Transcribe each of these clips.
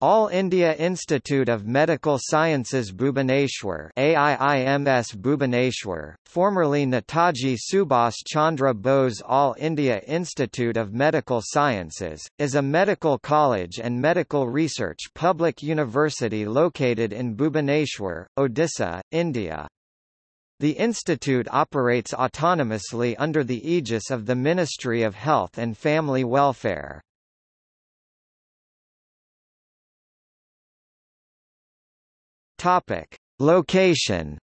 All India Institute of Medical Sciences Bhubaneswar AIIMS Bhubaneswar, formerly Netaji Subhas Chandra Bose All India Institute of Medical Sciences, is a medical college and medical research public university located in Bhubaneswar, Odisha, India. The institute operates autonomously under the aegis of the Ministry of Health and Family Welfare. Topic: Location.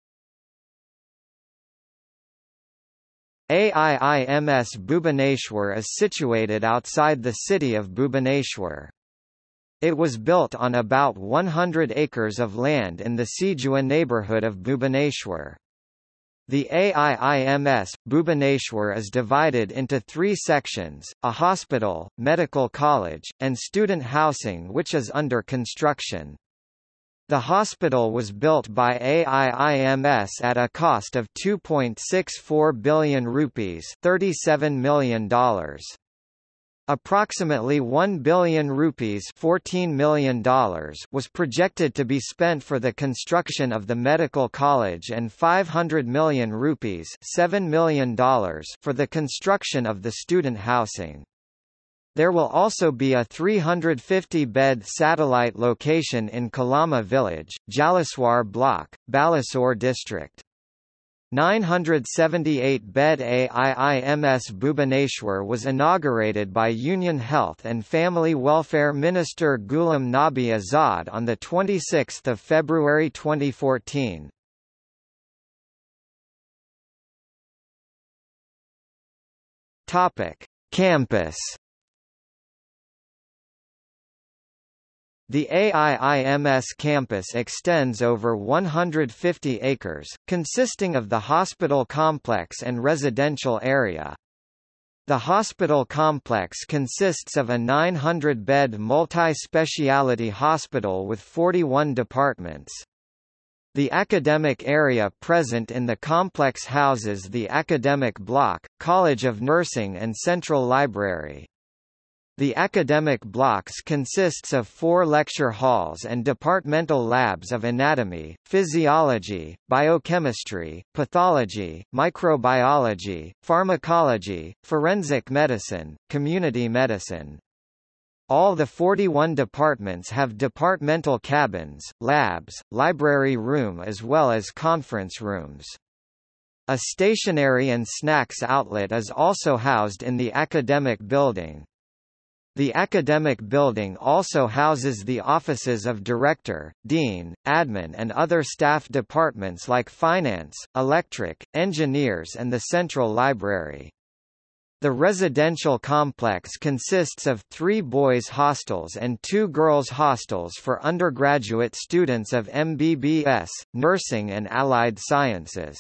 AIIMS Bhubaneswar is situated outside the city of Bhubaneswar. It was built on about 100 acres of land in the Sijua neighborhood of Bhubaneswar. The AIIMS Bhubaneswar is divided into three sections: a hospital, medical college, and student housing, which is under construction. The hospital was built by AIIMS at a cost of 2.64 billion rupees, $37 million. Approximately 1 billion rupees, $14 million was projected to be spent for the construction of the medical college and 500 million rupees, $7 million for the construction of the student housing. There will also be a 350-bed satellite location in Kalama village, Jalaswar block, Balasore district. 978-bed AIIMS Bhubaneswar was inaugurated by Union Health and Family Welfare Minister Ghulam Nabi Azad on 26 February 2014. Campus. The AIIMS campus extends over 150 acres, consisting of the hospital complex and residential area. The hospital complex consists of a 900-bed multi-speciality hospital with 41 departments. The academic area present in the complex houses the academic block, College of Nursing and Central Library. The academic blocks consists of 4 lecture halls and departmental labs of anatomy, physiology, biochemistry, pathology, microbiology, pharmacology, forensic medicine, community medicine. All the 41 departments have departmental cabins, labs, library room as well as conference rooms. A stationery and snacks outlet is also housed in the academic building. The academic building also houses the offices of director, dean, admin and other staff departments like finance, electric, engineers and the central library. The residential complex consists of 3 boys' hostels and 2 girls' hostels for undergraduate students of MBBS, nursing and allied sciences.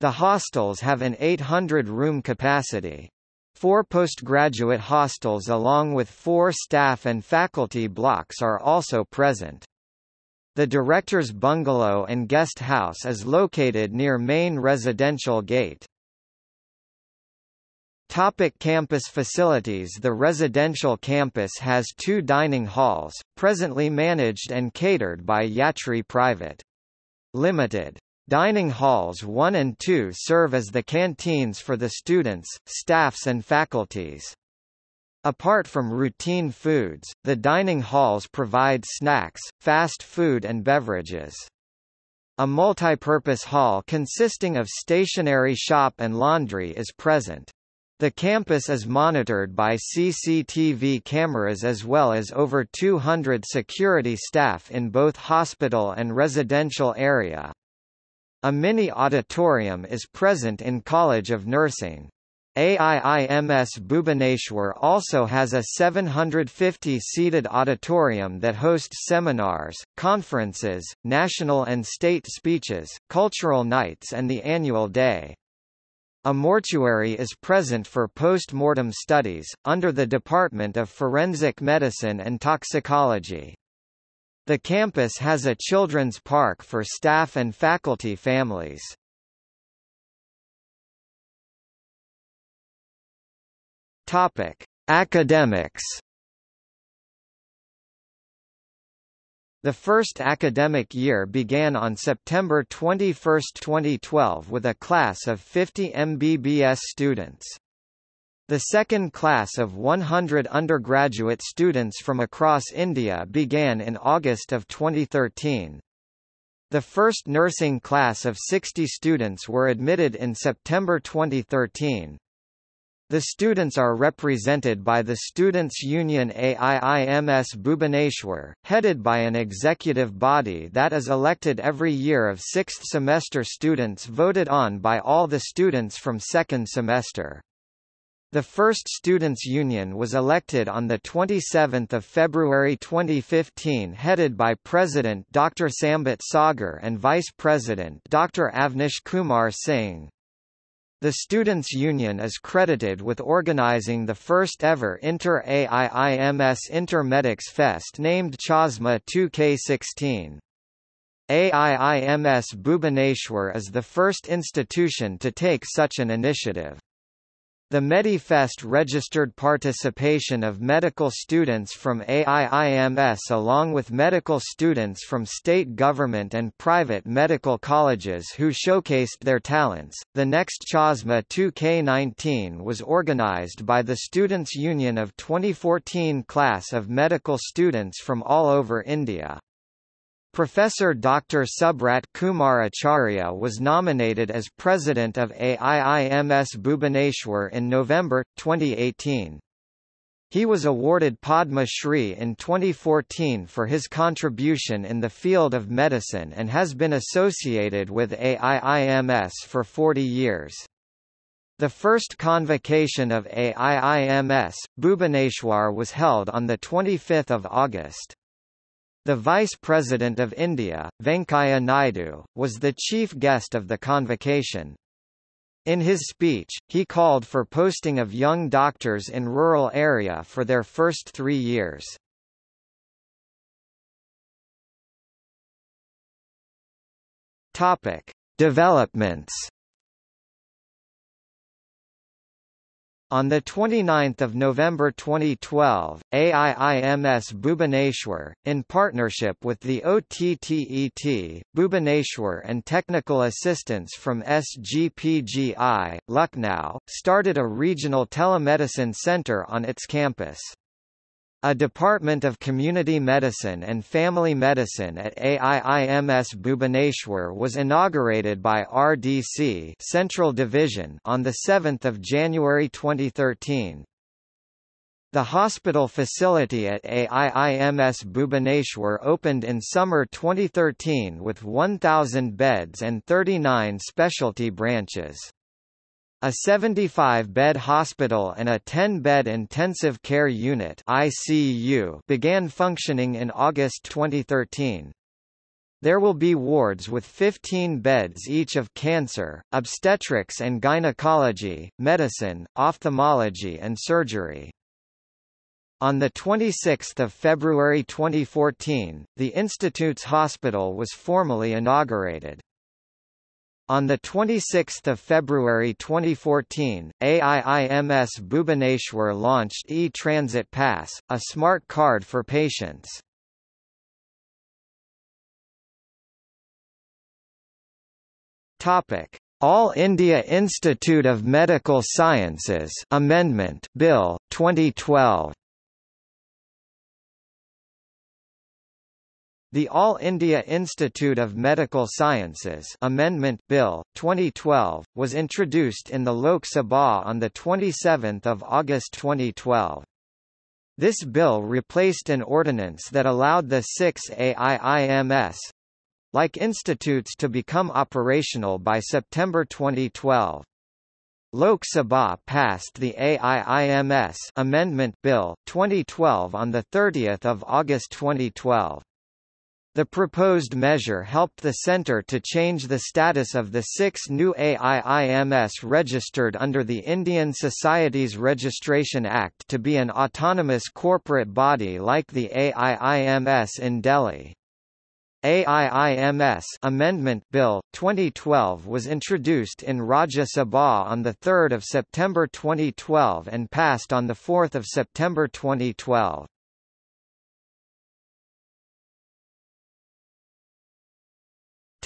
The hostels have an 800-room capacity. 4 postgraduate hostels along with 4 staff and faculty blocks are also present. The director's bungalow and guest house is located near main residential gate. Topic: campus facilities. The residential campus has 2 dining halls, presently managed and catered by Yatri Private Limited. Dining halls 1 and 2 serve as the canteens for the students, staffs and faculties. Apart from routine foods, the dining halls provide snacks, fast food and beverages. A multipurpose hall consisting of stationery shop and laundry is present. The campus is monitored by CCTV cameras as well as over 200 security staff in both hospital and residential area. A mini-auditorium is present in College of Nursing. AIIMS Bhubaneswar also has a 750-seated auditorium that hosts seminars, conferences, national and state speeches, cultural nights and the annual day. A mortuary is present for post-mortem studies, under the Department of Forensic Medicine and Toxicology. The campus has a children's park for staff and faculty families. Topic: Academics. The first academic year began on September 21, 2012 with a class of 50 MBBS students. The second class of 100 undergraduate students from across India began in August of 2013. The first nursing class of 60 students were admitted in September 2013. The students are represented by the Students' Union AIIMS Bhubaneswar, headed by an executive body that is elected every year of sixth semester students voted on by all the students from second semester. The first Students' Union was elected on 27 February 2015, headed by President Dr. Sambit Sagar and Vice President Dr. Avnish Kumar Singh. The Students' Union is credited with organizing the first-ever Inter-AIIMS Intermedics Fest named Chasma 2K16. AIIMS Bhubaneswar is the first institution to take such an initiative. The MediFest registered participation of medical students from AIIMS along with medical students from state government and private medical colleges who showcased their talents. The next Chasma 2K19 was organized by the Students' Union of 2014 class of medical students from all over India. Professor Dr. Subrat Kumar Acharya was nominated as president of AIIMS Bhubaneswar in November 2018. He was awarded Padma Shri in 2014 for his contribution in the field of medicine and has been associated with AIIMS for 40 years. The first convocation of AIIMS Bhubaneswar was held on 25 August. The Vice President of India, Venkaiah Naidu, was the chief guest of the convocation. In his speech, he called for posting of young doctors in rural area for their first 3 years. Topic: Developments. On 29 November 2012, AIIMS Bhubaneswar, in partnership with the OTTET, Bhubaneswar and technical assistance from SGPGI, Lucknow, started a regional telemedicine center on its campus. A Department of Community Medicine and Family Medicine at AIIMS Bhubaneswar was inaugurated by RDC Central Division on 7 January 2013. The hospital facility at AIIMS Bhubaneswar opened in summer 2013 with 1,000 beds and 39 specialty branches. A 75-bed hospital and a 10-bed intensive care unit (ICU) began functioning in August 2013. There will be wards with 15 beds each of cancer, obstetrics and gynecology, medicine, ophthalmology and surgery. On 26 February 2014, the Institute's hospital was formally inaugurated. On 26 February 2014, AIIMS Bhubaneswar launched e-Transit Pass, a smart card for patients. All India Institute of Medical Sciences Amendment Bill, 2012. The All India Institute of Medical Sciences Amendment Bill 2012 was introduced in the Lok Sabha on the 27th of August 2012. This bill replaced an ordinance that allowed the 6 AIIMS like institutes to become operational by September 2012. Lok Sabha passed the AIIMS Amendment Bill 2012 on the 30th of August 2012. The proposed measure helped the centre to change the status of the 6 new AIIMS registered under the Indian Societies Registration Act to be an autonomous corporate body like the AIIMS in Delhi. AIIMS Amendment Bill 2012 was introduced in Rajya Sabha on 3 September 2012 and passed on 4 September 2012.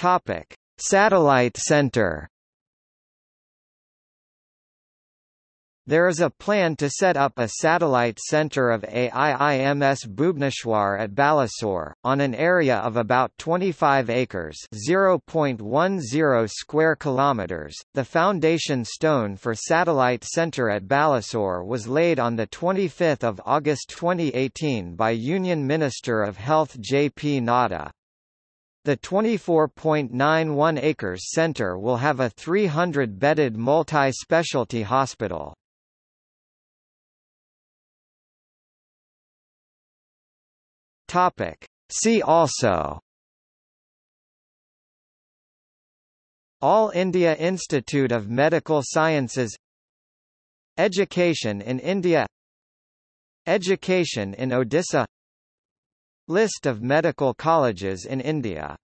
Topic: Satellite Center. There is a plan to set up a satellite center of AIIMS Bhubaneswar at Balasore, on an area of about 25 acres (0.10 square kilometers). The foundation stone for satellite center at Balasore was laid on 25 August 2018 by Union Minister of Health JP Nadda. The 24.91 acres center will have a 300-bedded multi-specialty hospital. See also: All India Institute of Medical Sciences, Education in India, Education in Odisha, List of medical colleges in India.